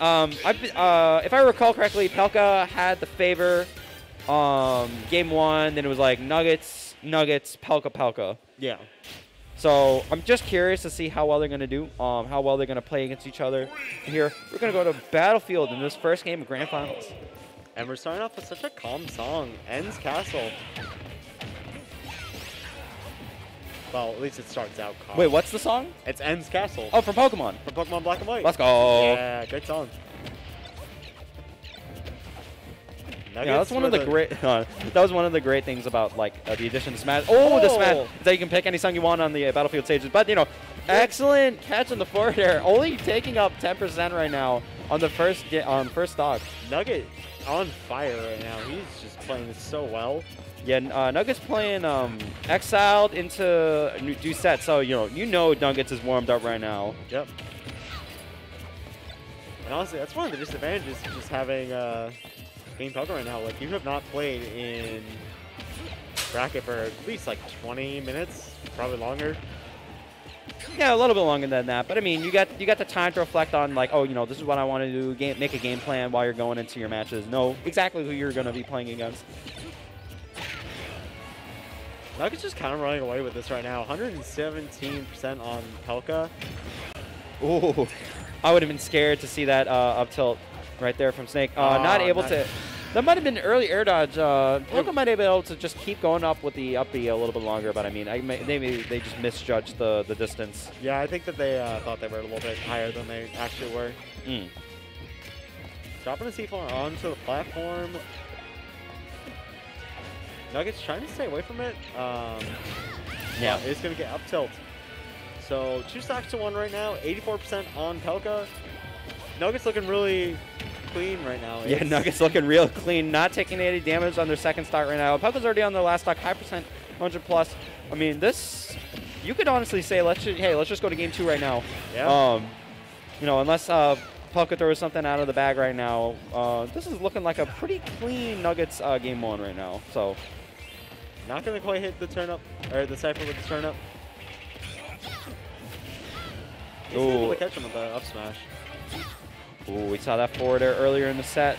If I recall correctly, Pelca had the favor game one. Then it was like Nuggetz, Pelca. Yeah. So I'm just curious to see how well they're going to do, how well they're going to play against each other. And here, we're going to go to Battlefield in this first game of Grand Finals. And we're starting off with such a calm song, N's Castle. Well, at least it starts out calm. Wait, what's the song? It's N's Castle. Oh, from Pokemon. From Pokemon Black and White. Let's go. Yeah, great song. Nuggets, yeah, that's one of the great. That was one of the great things about like the addition to Smash. Oh, the Smash is that you can pick any song you want on the Battlefield stages. But you know, excellent catch on the forward air. Only taking up 10% right now on the first stock. Nugget on fire right now. He's just playing this so well. Yeah, Nugget's playing Exiled into Doucette. So you know Nugget's is warmed up right now. Yep. And honestly, that's one of the disadvantages of just having. Game Pelca right now, like you have not played in bracket for at least like 20 minutes, probably longer. Yeah, a little bit longer than that. But I mean, you got the time to reflect on like, oh, you know, this is what I want to do. Make a game plan while you're going into your matches. Know exactly who you're going to be playing against. Nugget's just kind of running away with this right now. 117% on Pelca. Ooh, I would have been scared to see that up tilt. Right there from Snake. Not able to. That might have been an early air dodge. Pelca might have been able to just keep going up with the up B a little bit longer, but I mean, they just misjudged the distance. Yeah, I think that they thought they were a little bit higher than they actually were. Mm. Dropping the C4 onto the platform. Nugget's trying to stay away from it. Yeah. It's going to get up tilt. So 2 stocks to 1 right now, 84% on Pelca. Nugget's looking really clean right now. Yeah, Nugget's looking real clean. Not taking any damage on their second stock right now. Pelca's already on their last stock, 5%, 100+. I mean, this, you could honestly say, let's just go to game two right now. Yeah. You know, unless Pelca throws something out of the bag right now, this is looking like a pretty clean Nuggets game one right now. So, not gonna quite hit the turn up or the cypher with the turn up. He's able to catch him with the up smash. Ooh, we saw that forward air earlier in the set.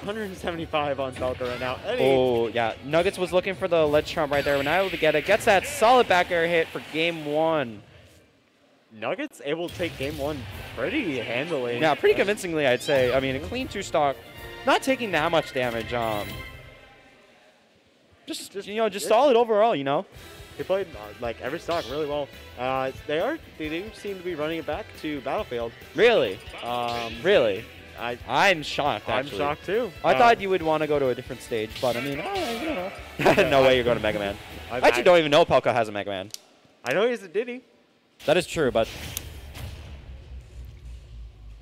$175 on Pelca right now. Oh, yeah. Nugget's was looking for the ledge trump right there. We're not able to get it. Gets that solid back air hit for game one. Nugget's able to take game one pretty handily. Yeah, pretty convincingly, I'd say. I mean, a clean 2 stock. Not taking that much damage. Just solid overall, you know. They played like every stock really well. They do seem to be running it back to Battlefield. Really? Really? I'm shocked. Actually. I'm shocked too. I thought you would want to go to a different stage, but I mean, you know. No way you're going to Mega Man. I actually don't even know Pelca has a Mega Man. I know he has a Diddy. That is true, but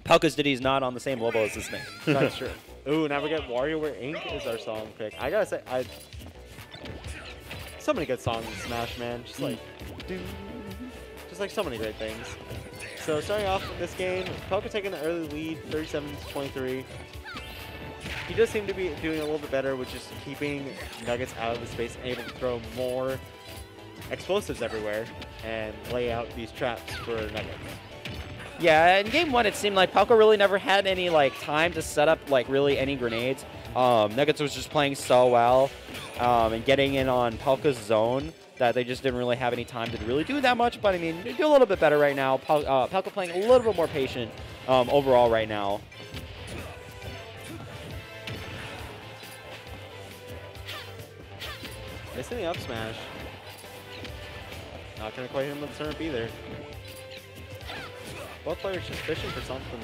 Pelca's Diddy is not on the same level as this thing. That's true. Ooh, now we get WarioWare Inc. is our song pick. I gotta say, so many good songs in Smash, man. Just like, so many great things. So starting off with this game, Pelca taking the early lead, 37-23. He does seem to be doing a little bit better with just keeping Nuggets out of the space and able to throw more explosives everywhere and lay out these traps for Nuggets. Yeah, in game one, it seemed like Pelca really never had any like time to set up like really any grenades. Nuggetz was just playing so well and getting in on Pelca's zone that they just didn't really have any time to really do that much. But I mean, they do a little bit better right now. Pelca playing a little bit more patient overall right now. Missing the up smash. Not going to quite hit him with the turn up either. Both players just fishing for something.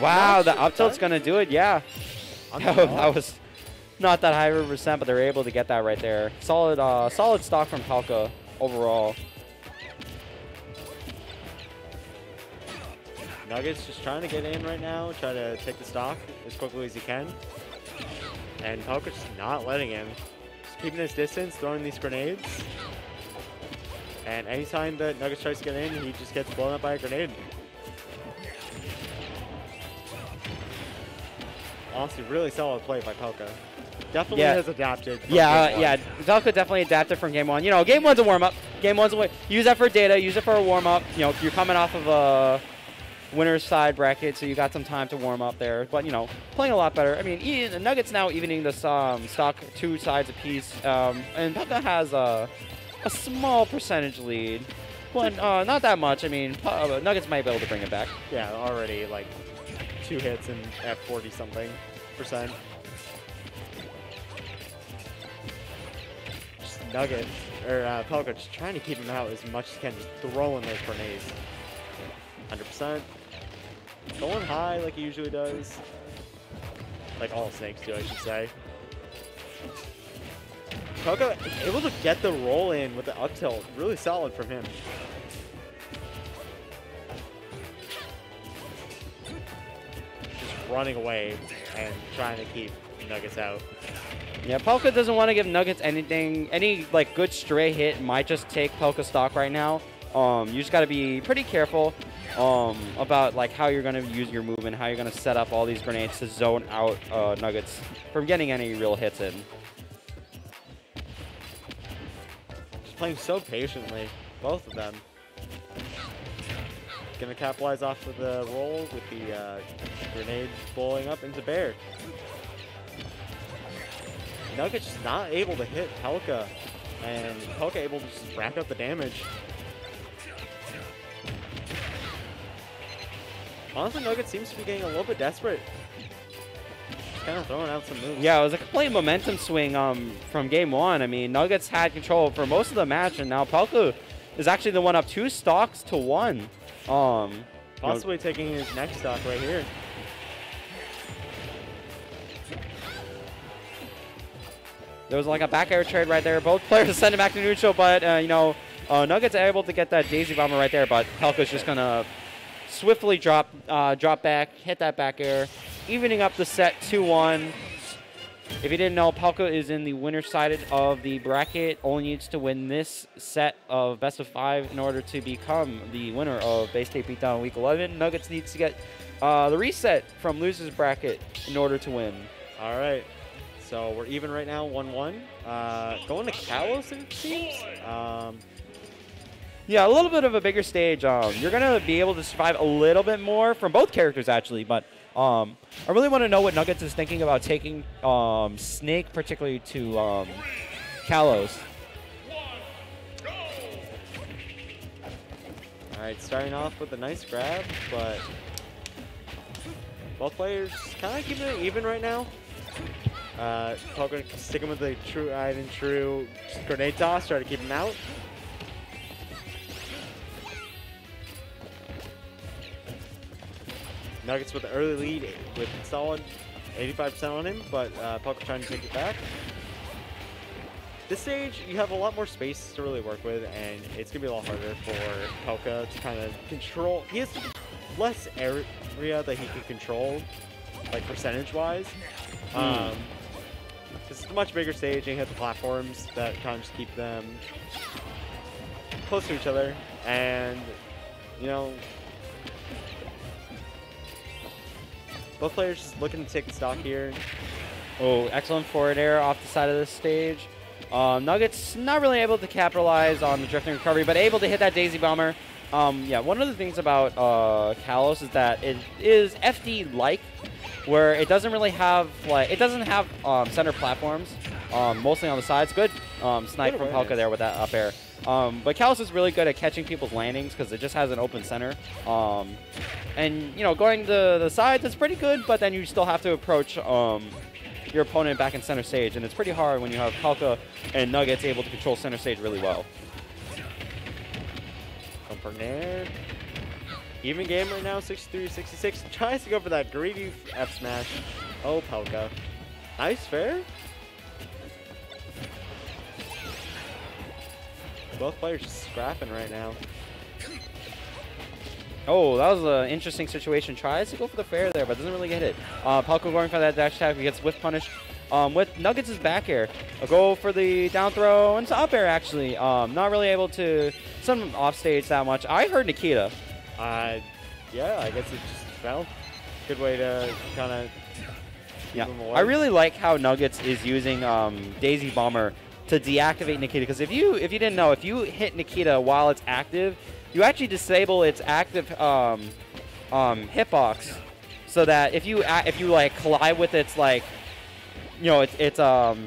Wow, the up tilt's gonna do it, yeah. That was not that high of a percent, but they were able to get that right there. Solid, solid stock from Pelca overall. Nugget's just trying to get in right now, try to take the stock as quickly as he can. And Pelca's just not letting him. Just keeping his distance, throwing these grenades. And anytime that Nugget's tries to get in, he just gets blown up by a grenade. Honestly, really solid play by Pelca. Definitely has adapted. Yeah. Velco definitely adapted from game one. You know, game one's a warm up. Game one's a way. Use that for data. Use it for a warm up. You know, if you're coming off of a winner's side bracket, so you got some time to warm up there. But you know, playing a lot better. I mean, the Nuggetz now evening the stock 2 sides apiece, and Pelca has a small percentage lead. But not that much. I mean, Nuggetz might be able to bring it back. Yeah, already like 2 hits and at 40-something%. Nuggetz or Pelca just trying to keep him out as much as he can, just throwing those grenades. 100%. Going high like he usually does. Like all Snakes do, I should say. Pelca able to get the roll in with the up tilt. Really solid from him. Just running away and trying to keep Nuggetz out. Yeah, Pelca doesn't want to give Nuggetz anything. Any like good stray hit might just take Pelca stock right now. You just got to be pretty careful about like how you're going to use your move and how you're going to set up all these grenades to zone out Nuggetz from getting any real hits in. Just playing so patiently, both of them. Going to capitalize off of the roll with the grenade blowing up into Bear. Nuggetz just not able to hit Pelca, and Pelca able to just rack up the damage. Honestly, Nuggetz seems to be getting a little bit desperate. Just kind of throwing out some moves. Yeah, it was a complete momentum swing from game one. I mean, Nuggetz had control for most of the match, and now Pelca is actually the one up 2 stocks to 1. Possibly taking his next stock right here. There was like a back air trade right there. Both players send him back to neutral, but you know, Nuggetz able to get that Daisy Bomber right there, but Pelca's just gonna swiftly drop back, hit that back air, evening up the set 2-1. If you didn't know, Pelca is in the winner sided of the bracket. Only needs to win this set of best of 5 in order to become the winner of Bay State Beatdown Week 11. Nuggetz needs to get the reset from losers bracket in order to win. All right. So we're even right now, 1-1. Going to Kalos, it seems. Yeah, a little bit of a bigger stage. You're going to be able to survive a little bit more from both characters, actually. But I really want to know what Nuggetz is thinking about taking Snake, particularly to Kalos. All right, starting off with a nice grab, but both players kind of keeping it even right now. Pelca sticking with the tried and true grenade toss, try to keep him out. Nuggetz with the early lead with solid 85% on him, but Pelca trying to take it back. This stage, you have a lot more space to really work with, and it's going to be a lot harder for Pelca to kind of control. He has less area that he can control, like percentage-wise. This is a much bigger stage, and you hit the platforms that kind of just keep them close to each other, and you know, both players just looking to take the stock here. Oh, excellent forward air off the side of this stage. Nuggetz not really able to capitalize on the drifting recovery, but able to hit that Daisy Bomber. Yeah, one of the things about Kalos is that it is FD-like, where it doesn't really have like center platforms, mostly on the sides. Good snipe from Pelca there with that up air. But Kalos is really good at catching people's landings because it just has an open center. And you know, going to the sides is pretty good, but then you still have to approach your opponent back in center stage, and it's pretty hard when you have Pelca and Nuggetz able to control center stage really well. Come from there. Even game right now, 63-66. Tries to go for that greedy F smash. Oh, Pelca. Nice fair. Both players just scrapping right now. Oh, that was an interesting situation. Tries to go for the fair there, but doesn't really get it. Pelca going for that dash attack. He gets whiff punished. With Nuggetz' back air, a go for the down throw and up air, actually. Not really able to send him off stage that much. I heard Nikita. Yeah, I guess it just fell. Good way to kind of keep him away. I really like how Nuggetz is using Daisy Bomber to deactivate Nikita, because if you didn't know, if you hit Nikita while it's active, you actually disable its active hitbox, so that if you like collide with its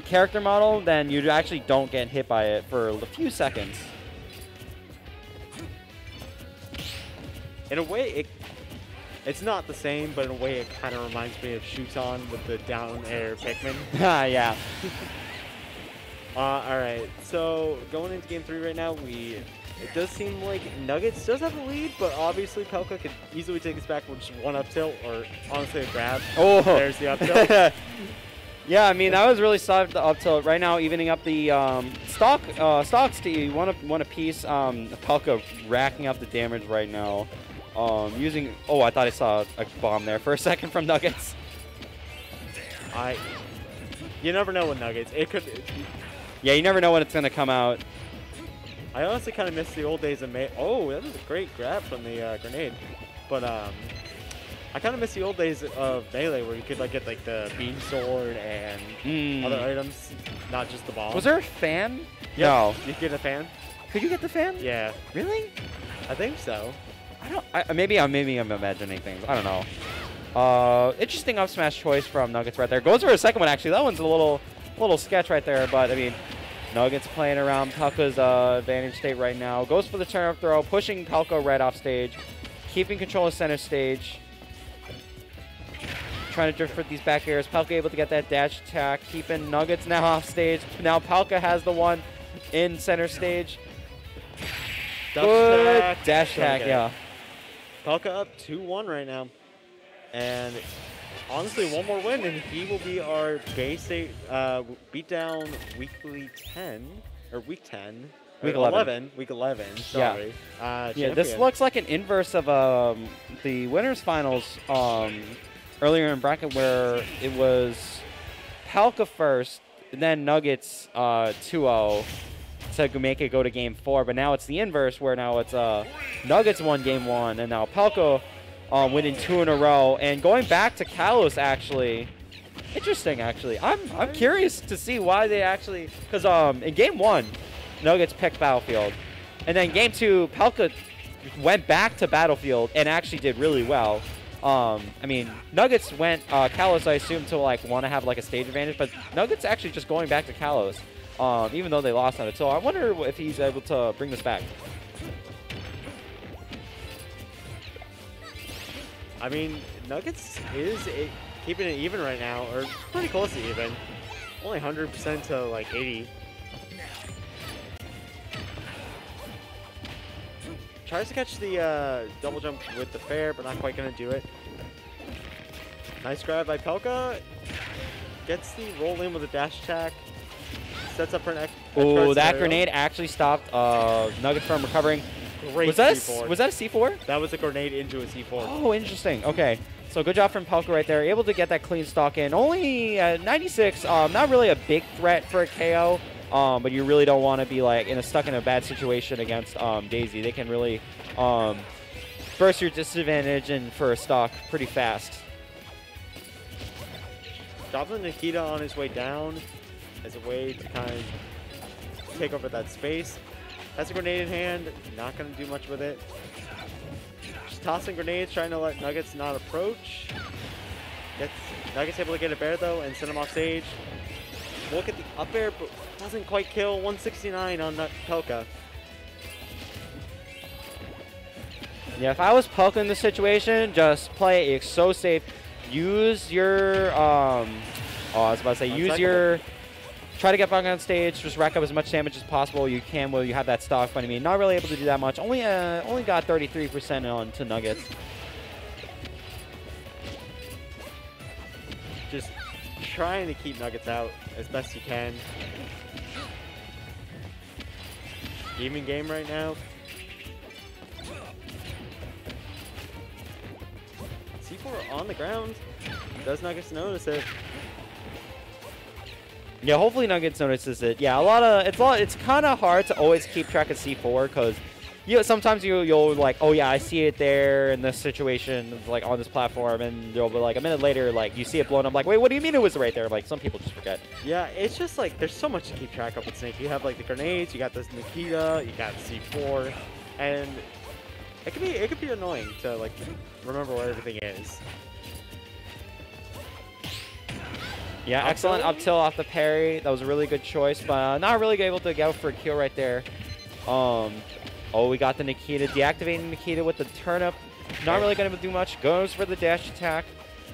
character model, then you actually don't get hit by it for a few seconds. In a way, it's not the same, but in a way, it kind of reminds me of Shuton with the down air Pikmin. Yeah. All right, so going into game 3 right now, it does seem like Nuggetz does have a lead, but obviously Pelca could easily take us back with just one up tilt, or honestly a grab. Oh, there's the up tilt. Yeah, I mean, I was really solid the up tilt. Right now, evening up the stocks to one apiece. Pelca racking up the damage right now. Using, oh, I thought I saw a bomb there for a second from Nuggetz. You never know with Nuggetz. Yeah, you never know when it's gonna come out. I honestly kind of miss the old days of May. Oh, that was a great grab from the grenade, but I kind of miss the old days of Melee where you could get the beam sword and other items, not just the bomb. Was there a fan? Yep. No. You could get a fan. Could you get the fan? Yeah. Really? I think so. I don't. Maybe I'm imagining things. I don't know. Interesting up smash choice from Nuggetz right there. Goes for a second one actually. That one's a little sketch right there, but I mean, Nuggetz playing around Pelca's advantage state right now. Goes for the turn up throw, pushing Pelca right off stage, keeping control of center stage. Trying to drift for these back airs. Pelca able to get that dash attack, keeping Nuggetz now off stage. Now Pelca has the one in center stage. Good dash attack, yeah. Pelca up 2-1 right now. And honestly, one more win, and he will be our Bay State Beatdown weekly 10, or week 10. Week 11. Week 11, sorry. Yeah, this looks like an inverse of the winners finals earlier in bracket, where it was Pelca first, and then Nuggetz 2-0 to make it go to game 4. But now it's the inverse, where now it's Nuggetz won game 1, and now Pelca winning 2 in a row, and going back to Kalos actually. Interesting, actually. I'm curious to see why they actually, because in game 1, Nuggetz picked Battlefield, and then game 2, Pelca went back to Battlefield and actually did really well. I mean, Nuggetz went Kalos, I assume, to want to have a stage advantage, but Nuggetz actually just going back to Kalos, even though they lost on it. So I wonder if he's able to bring this back. I mean, Nuggetz is keeping it even right now, or pretty close to even. Only 100% to 80. Tries to catch the double jump with the fair, but not quite gonna do it. Nice grab by Pelca. Gets the roll in with a dash attack. Sets up for an oh, that grenade actually stopped Nuggetz from recovering. Great. Was that a C4? That was a grenade into a C4. Oh, interesting. Okay. So good job from Pelca right there. Able to get that clean stock in. Only 96. Not really a big threat for a KO, but you really don't want to be stuck in a bad situation against Daisy. They can really burst your disadvantage and for a stock pretty fast. Dropping Nikita on his way down as a way to kind of take over that space. That's a grenade in hand, not going to do much with it. Just tossing grenades, trying to let Nuggetz not approach. Nuggetz able to get a bear though and send him off stage. Look at the up air, but doesn't quite kill. 169 on Pelca. Yeah, if I was Pelca in this situation, just play it so safe. Use your, try to get back on stage, just rack up as much damage as possible you can while you have that stock, but I mean, not really able to do that much. Only got 33% on to Nuggetz. Just trying to keep Nuggetz out as best you can. Even game right now. C4 on the ground. Does Nuggetz notice it? Yeah, hopefully Nuggetz notices it. Yeah, it's kind of hard to always keep track of C4 because you know, sometimes you'll like, oh yeah, I see it there in this situation, like on this platform, and you'll be like a minute later, like you see it blown up, like, wait, what do you mean it was right there? Like some people just forget. Yeah, it's just like there's so much to keep track of with Snake. You have like the grenades, you got this Nikita, you got C4, and it could be annoying to like remember where everything is. Yeah, excellent up tilt off the parry. That was a really good choice, but not really able to go for a kill right there. Oh, we got the Nikita. Deactivating Nikita with the turnip. Not really going to do much. Goes for the dash attack.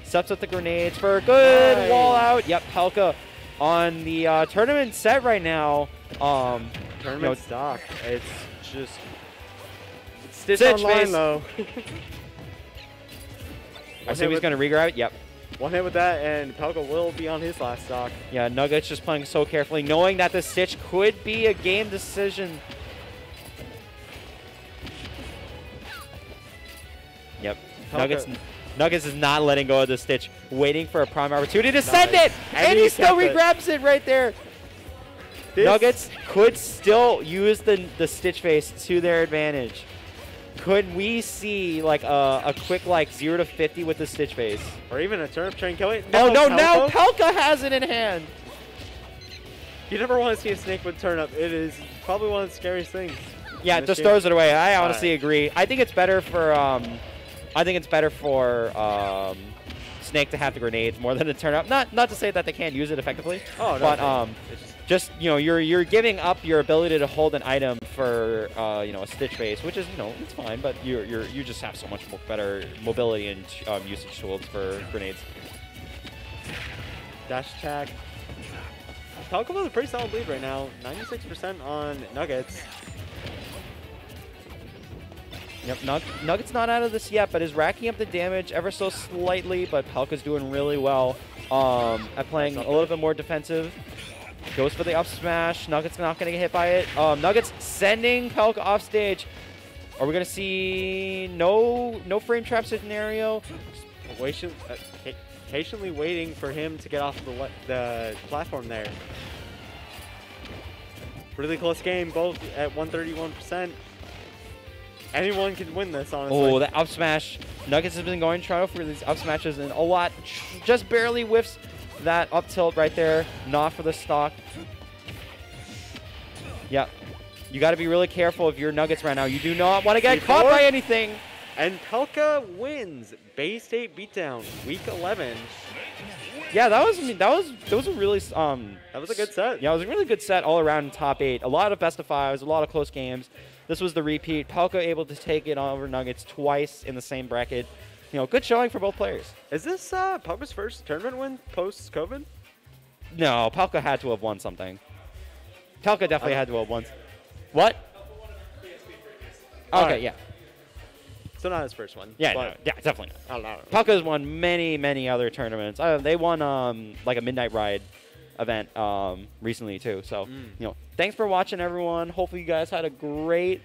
Steps up the grenades for a good wall out. Yep, Pelca on the tournament set right now. Tournament stock. It's just... It's Stitch online, though. I think he's going to regrab it. Yep. One hit with that, and Pelca will be on his last stock. Yeah, Nuggetz just playing so carefully, knowing that the Stitch could be a game decision. Yep, Nuggetz is not letting go of the Stitch, waiting for a prime opportunity to send it, and he still regrabs it right there. This Nuggetz could still use the Stitch face to their advantage. Could we see like a quick like 0 to 50 with the Stitch face, or even a turnip train kill? It? No, no, now Pelca has it in hand. You never want to see a Snake with turnip. It is probably one of the scariest things. Yeah, it just throws it away. I honestly agree. I think it's better for Snake to have the grenades more than the turnip. Not to say that they can't use it effectively. Oh no. But just, you know, you're giving up your ability to hold an item for you know, a Stitch face, which is, you know, it's fine, but you just have so much more better mobility and usage tools for grenades. Dash attack. Pelca with a pretty solid lead right now, 96% on Nuggetz. Yep, Nuggetz not out of this yet, but is racking up the damage ever so slightly. But Pelca's doing really well at playing a little bit more defensive. Goes for the up smash. Nuggetz not going to get hit by it. Nuggetz sending Pelca off stage. Are we going to see no frame trap scenario? Patiently waiting for him to get off the platform there. Really close game, both at 131%. Anyone can win this, honestly. Oh, the up smash. Nuggetz has been going trying for these up smashes and a lot. Just barely whiffs that up tilt right there. Not for the stock. Yeah. You got to be really careful if you're Nuggetz right now. You do not want to get caught by anything. And Pelca wins Bay State Beatdown Week 11. Yeah, that was a really that was a good set. Yeah, it was a really good set all around in top 8. A lot of best of fives, a lot of close games. This was the repeat. Pelca able to take it over Nuggetz twice in the same bracket. You know, good showing for both players. Is this Pelca's first tournament win post-COVID? No, Pelca had to have won something. Pelca definitely had to have won. What? Okay, yeah. So not his first one. Yeah, no, yeah, definitely not. Pelca's won many, many other tournaments. They won like a Midnight Ride event recently too. So you know, thanks for watching, everyone. Hopefully you guys had a great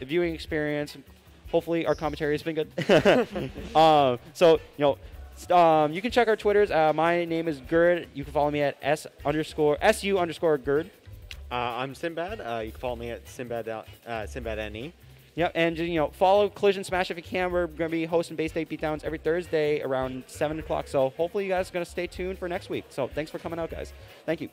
viewing experience. Hopefully our commentary has been good. So you know, you can check our Twitters. My name is Gerd. You can follow me at SU_Gerd. I'm Sinbad. You can follow me at SinbadNE. Yep, and you know, follow Collision Smash if you can. We're going to be hosting Bay State Beatdowns every Thursday around 7 o'clock. So hopefully you guys are going to stay tuned for next week. So thanks for coming out, guys. Thank you.